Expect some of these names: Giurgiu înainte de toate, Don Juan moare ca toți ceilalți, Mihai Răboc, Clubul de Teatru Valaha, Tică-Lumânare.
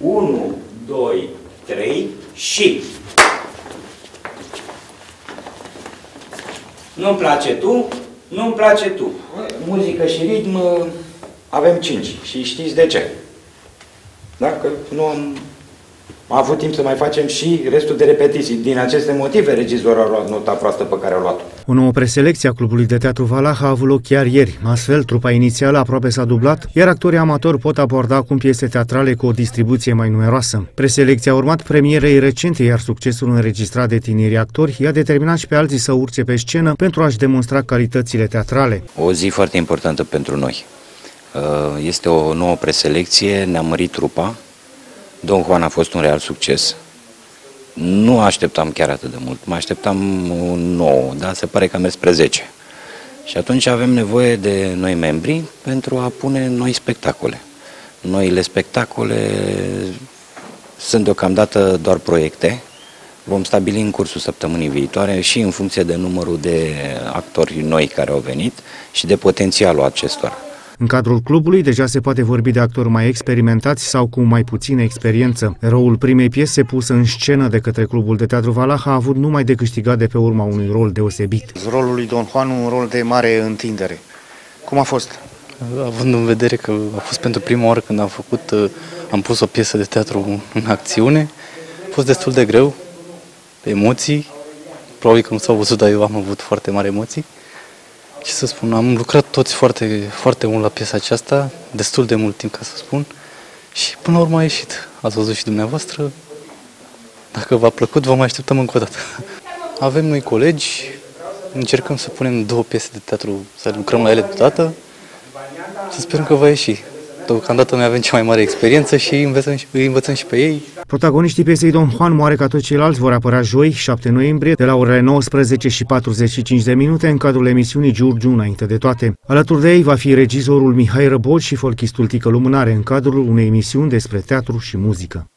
1, 2, 3 și... Nu-mi place tu, nu-mi place tu. Muzică și ritm avem 5 și știți de ce. Dacă nu am avut timp să mai facem și restul de repetiții. Din aceste motive, regizorul a luat nota proastă pe care a luat-o. O nouă preselecție a Clubului de Teatru Valaha a avut loc chiar ieri. Astfel, trupa inițială aproape s-a dublat, iar actorii amatori pot aborda acum piese teatrale cu o distribuție mai numeroasă. Preselecția a urmat premierei recente, iar succesul înregistrat de tinerii actori i-a determinat și pe alții să urce pe scenă pentru a-și demonstra calitățile teatrale. O zi foarte importantă pentru noi. Este o nouă preselecție, ne-a mărit trupa. Don Juan a fost un real succes. Nu așteptam chiar atât de mult, mă așteptam un 9, dar se pare că am mers spre 10. Și atunci avem nevoie de noi membri pentru a pune noi spectacole. Noile spectacole sunt deocamdată doar proiecte. Vom stabili în cursul săptămânii viitoare și în funcție de numărul de actori noi care au venit și de potențialul acestora. În cadrul clubului deja se poate vorbi de actori mai experimentați sau cu mai puțină experiență. Rolul primei piese pusă în scenă de către Clubul de Teatru Valaha a avut numai de câștigat de pe urma unui rol deosebit. Rolul lui Don Juan, un rol de mare întindere. Cum a fost? Având în vedere că a fost pentru prima oară când am pus o piesă de teatru în acțiune, a fost destul de greu, emoții, probabil că nu s-au văzut, dar eu am avut foarte mari emoții. Ce să spun, am lucrat toți foarte mult la piesa aceasta, destul de mult timp, ca să spun, și până la urmă a ieșit. Ați văzut și dumneavoastră, dacă v-a plăcut, vă mai așteptăm încă o dată. Avem noi colegi, încercăm să punem două piese de teatru, să lucrăm la ele deodată, să sperăm că va ieși. Deocamdată noi avem cea mai mare experiență și îi învățăm și pe ei. Protagoniștii piesei Don Juan moare ca toți ceilalți vor apărea joi, 7 noiembrie, de la orele 19:45 în cadrul emisiunii Giurgiu înainte de toate. Alături de ei va fi regizorul Mihai Răboc și folchistul Tică-Lumânare în cadrul unei emisiuni despre teatru și muzică.